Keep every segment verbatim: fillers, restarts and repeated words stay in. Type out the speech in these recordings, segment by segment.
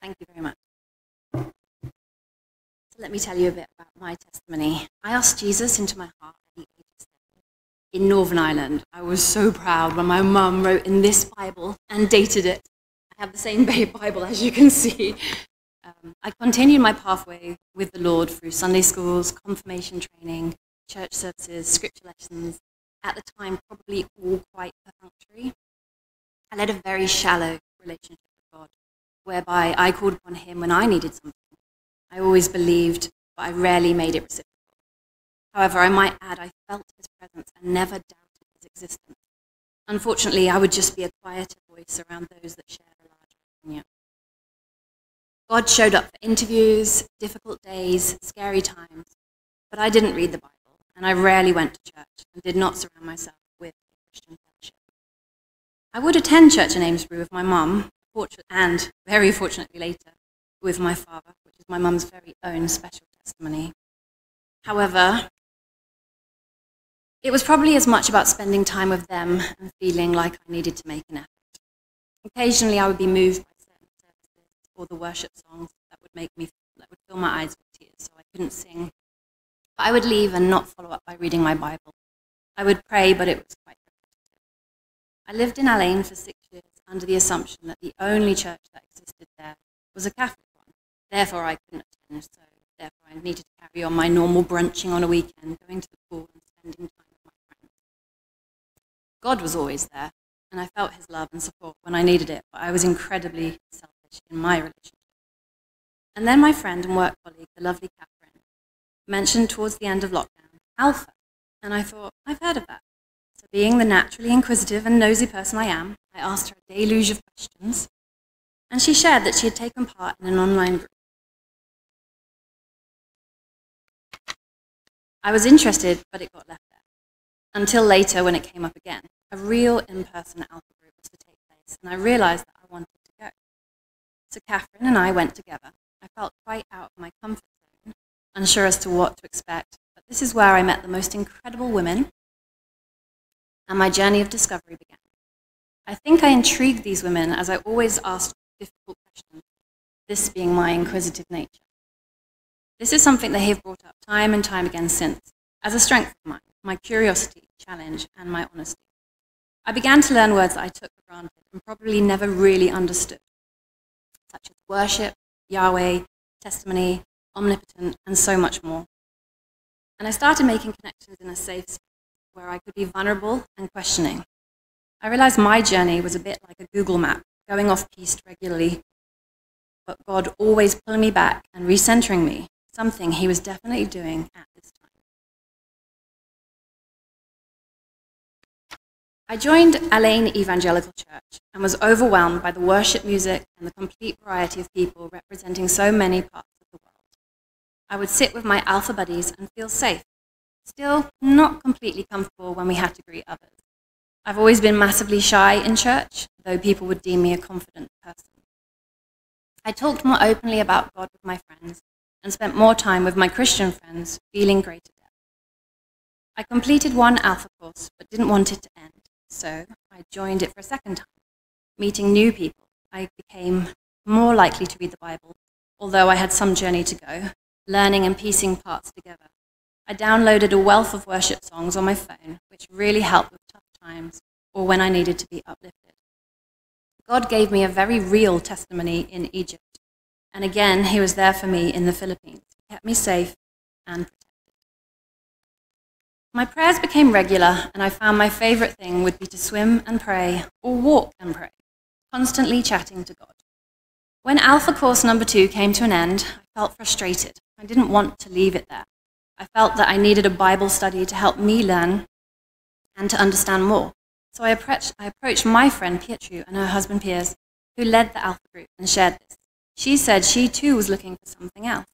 Thank you very much. So let me tell you a bit about my testimony. I asked Jesus into my heart at the age of seven in Northern Ireland. I was so proud when my mum wrote in this Bible and dated it. I have the same Bible, as you can see. Um, I continued my pathway with the Lord through Sunday schools, confirmation training, church services, scripture lessons, at the time probably all quite perfunctory. I led a very shallow relationship with God, whereby I called upon Him when I needed something. I always believed, but I rarely made it reciprocal. However, I might add, I felt His presence and never doubted His existence. Unfortunately, I would just be a quieter voice around those that shared a larger opinion. God showed up for interviews, difficult days, scary times, but I didn't read the Bible, and I rarely went to church and did not surround myself with Christian fellowship. I would attend church in Amesbury with my mum, and very fortunately later with my father, which is my mum's very own special testimony. However, it was probably as much about spending time with them and feeling like I needed to make an effort. Occasionally, I would be moved by certain services or the worship songs that would make me that would fill my eyes with tears, so I couldn't sing. But I would leave and not follow up by reading my Bible. I would pray, but it was quite repetitive. I lived in Al Ain for six years under the assumption that the only church that existed there was a Catholic one. Therefore, I couldn't attend, so therefore I needed to carry on my normal brunching on a weekend, going to the pool and spending time. God was always there, and I felt His love and support when I needed it, but I was incredibly selfish in my relationship. And then my friend and work colleague, the lovely Catherine, mentioned towards the end of lockdown, Alpha, and I thought, I've heard of that. So being the naturally inquisitive and nosy person I am, I asked her a deluge of questions, and she shared that she had taken part in an online group. I was interested, but it got left there. Until later when it came up again. A real in-person Alpha group was to take place, and I realised that I wanted to go. So Catherine and I went together. I felt quite out of my comfort zone, unsure as to what to expect, but this is where I met the most incredible women, and my journey of discovery began. I think I intrigued these women as I always asked difficult questions, this being my inquisitive nature. This is something they have brought up time and time again since, as a strength of mine. My curiosity, challenge, and my honesty. I began to learn words that I took for granted and probably never really understood, such as worship, Yahweh, testimony, omnipotent, and so much more. And I started making connections in a safe space where I could be vulnerable and questioning. I realized my journey was a bit like a Google map, going off piste regularly, but God always pulling me back and recentering me, something He was definitely doing at this time. I joined Al Ain Evangelical Church and was overwhelmed by the worship music and the complete variety of people representing so many parts of the world. I would sit with my Alpha buddies and feel safe, still not completely comfortable when we had to greet others. I've always been massively shy in church, though people would deem me a confident person. I talked more openly about God with my friends and spent more time with my Christian friends, feeling greater depth. I completed one Alpha course but didn't want it to end. So I joined it for a second time. Meeting new people, I became more likely to read the Bible, although I had some journey to go, learning and piecing parts together. I downloaded a wealth of worship songs on my phone, which really helped with tough times or when I needed to be uplifted. God gave me a very real testimony in Egypt, and again, He was there for me in the Philippines. He kept me safe and protected. My prayers became regular, and I found my favourite thing would be to swim and pray, or walk and pray, constantly chatting to God. When Alpha course number two came to an end, I felt frustrated. I didn't want to leave it there. I felt that I needed a Bible study to help me learn and to understand more. So I approached, I approached my friend Pietro and her husband Piers, who led the Alpha group, and shared this. She said she too was looking for something else.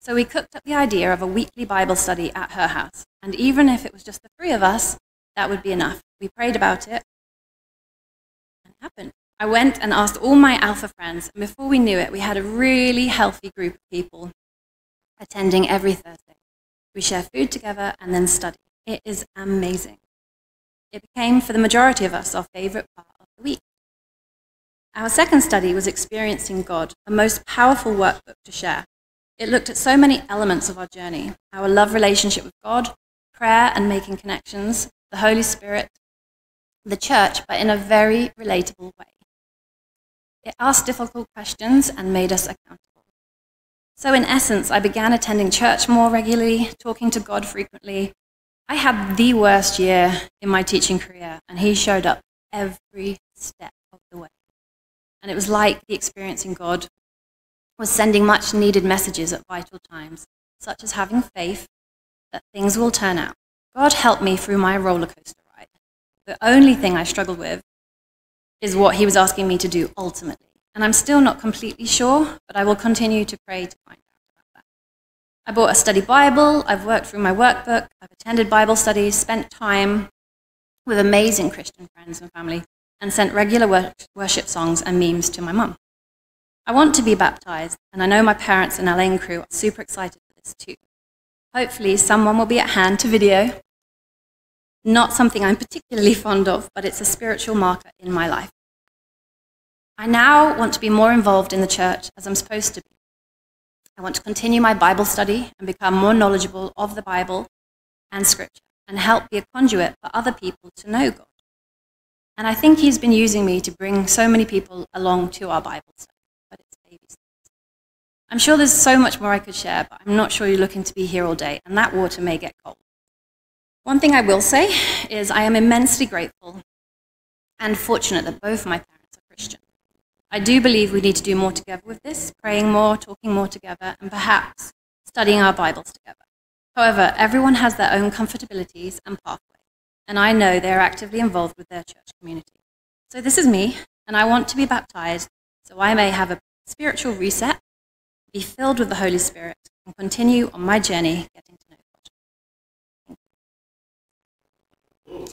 So we cooked up the idea of a weekly Bible study at her house, and even if it was just the three of us, that would be enough. We prayed about it, and it happened. I went and asked all my Alpha friends, and before we knew it, we had a really healthy group of people attending every Thursday. We share food together and then study. It is amazing. It became, for the majority of us, our favorite part of the week. Our second study was Experiencing God, a most powerful workbook to share. It looked at so many elements of our journey, our love relationship with God, prayer and making connections, the Holy Spirit, the church, but in a very relatable way. It asked difficult questions and made us accountable. So in essence, I began attending church more regularly, talking to God frequently. I had the worst year in my teaching career, and he showed up every step of the way. And it was like the Experiencing God was sending much needed messages at vital times, such as having faith that things will turn out. God helped me through my roller coaster ride. The only thing I struggled with is what he was asking me to do ultimately. And I'm still not completely sure, but I will continue to pray to find out about that. I bought a study Bible, I've worked through my workbook, I've attended Bible studies, spent time with amazing Christian friends and family, and sent regular worship songs and memes to my mum. I want to be baptized, and I know my parents and Al Ain crew are super excited for this too. Hopefully someone will be at hand to video. Not something I'm particularly fond of, but it's a spiritual marker in my life. I now want to be more involved in the church as I'm supposed to be. I want to continue my Bible study and become more knowledgeable of the Bible and Scripture, and help be a conduit for other people to know God. And I think he's been using me to bring so many people along to our Bible study, but it's baby steps. I'm sure there's so much more I could share, but I'm not sure you're looking to be here all day, and that water may get cold. One thing I will say is I am immensely grateful and fortunate that both my parents are Christian. I do believe we need to do more together with this, praying more, talking more together, and perhaps studying our Bibles together. However, everyone has their own comfortabilities and pathways, and I know they are actively involved with their church community. So this is me, and I want to be baptized so I may have a spiritual reset, be filled with the Holy Spirit, and continue on my journey getting to know God. Thank you.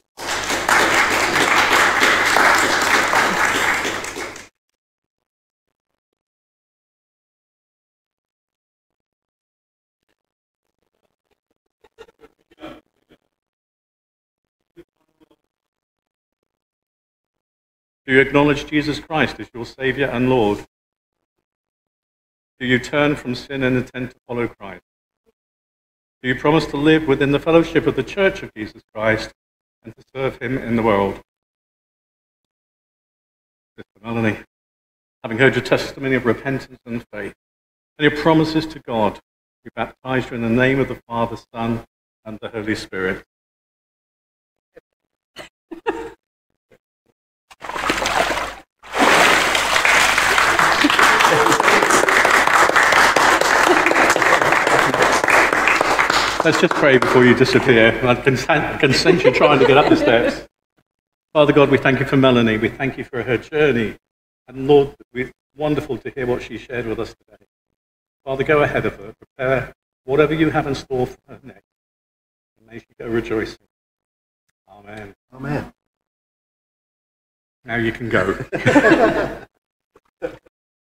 Do you acknowledge Jesus Christ as your Saviour and Lord? Do you turn from sin and intend to follow Christ? Do you promise to live within the fellowship of the Church of Jesus Christ and to serve him in the world? Sister Melanie, having heard your testimony of repentance and faith, and your promises to God, we baptize you in the name of the Father, Son, and the Holy Spirit. Let's just pray before you disappear. I can sense you trying to get up the steps. Father God, we thank you for Melanie. We thank you for her journey. And Lord, it's wonderful to hear what she shared with us today. Father, go ahead of her. Prepare whatever you have in store for her next. And may she go rejoicing. Amen. Amen. Now you can go.